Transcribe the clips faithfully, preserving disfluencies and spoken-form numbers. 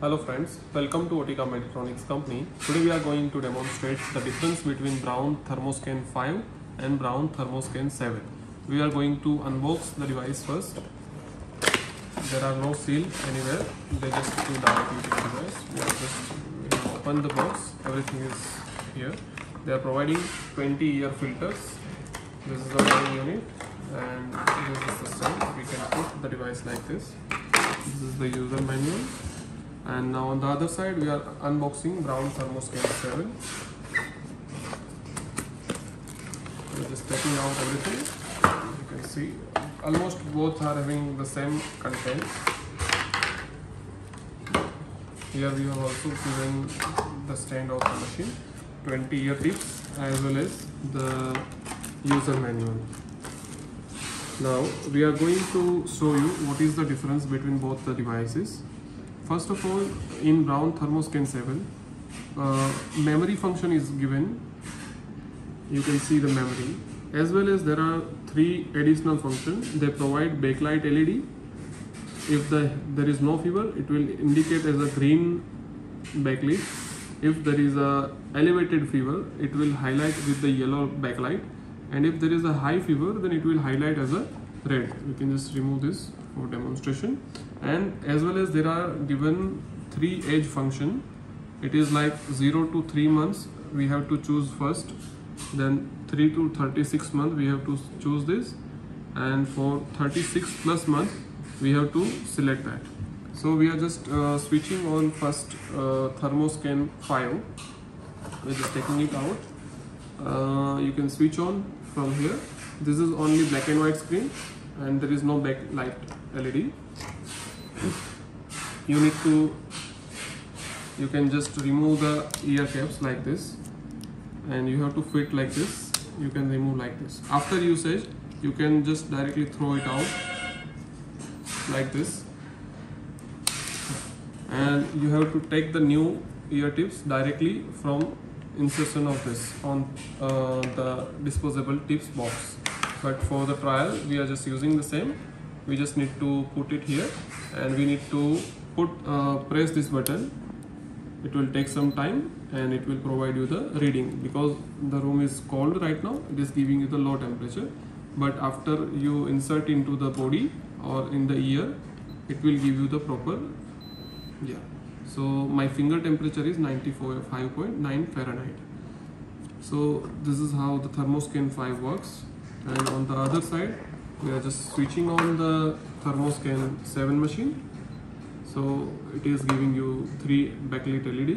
Hello friends, welcome to Otica Meditronix Company. Today we are going to demonstrate the difference between Braun Thermoscan five and Braun Thermoscan seven. We are going to unbox the device first. There are no seal anywhere, they just do directly to the device. We are just you know, open the box, everything is here. They are providing twenty ear filters. This is the one unit and this is the system. We can put the device like this. This is the user manual. And now on the other side we are unboxing Braun Thermoscan seven. We are just taking out everything. You can see almost both are having the same content. Here we have also given the stand of the machine, twenty ear tips as well as the user manual. Now we are going to show you what is the difference between both the devices. First of all, in Braun Thermoscan seven, uh, memory function is given. You can see the memory. As well as there are three additional functions. They provide backlight L E D. If the, there is no fever, it will indicate as a green backlit. If there is a elevated fever, it will highlight with the yellow backlight. And if there is a high fever, then it will highlight as a red. We can just remove this for demonstration. And as well as there are given three age function. It is like zero to three months we have to choose first, then three to thirty-six month we have to choose this, and for thirty-six plus month we have to select that. So we are just uh, switching on first uh, Thermoscan five. We are just taking it out. Uh, you can switch on from here. This is only black and white screen and there is no backlight L E D. You need to, you can just remove the ear caps like this, and you have to fit like this. You can remove like this. After usage, you can just directly throw it out like this, and you have to take the new ear tips directly from insertion of this on uh, the disposable tips box. But for the trial, we are just using the same. We just need to put it here and we need to put uh, press this button. It will take some time and it will provide you the reading, because the room is cold right now. It is giving you the low temperature, but after you insert into the body or in the ear, it will give you the proper. Yeah, so my finger temperature is ninety-four point five nine Fahrenheit. So this is how the Thermoscan five works. And on the other side, we are just switching on the Thermoscan seven machine. So it is giving you three backlit L E D.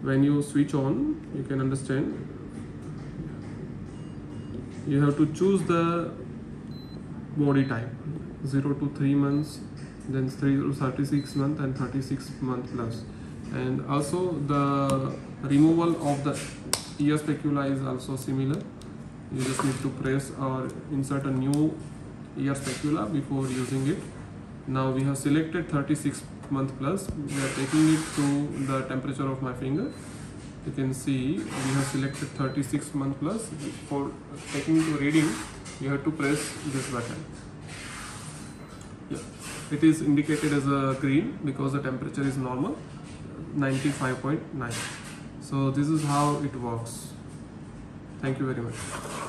When you switch on, you can understand. You have to choose the body type, zero to three months, then three to thirty-six month and thirty-six month plus. And also the removal of the ear specula is also similar. You just need to press or insert a new ear specula before using it. Now we have selected thirty-six month plus. We are taking it to the temperature of my finger. You can see we have selected thirty-six month plus. For taking to reading, you have to press this button. Yeah. It is indicated as a green because the temperature is normal, ninety-five point nine. So this is how it works. Thank you very much.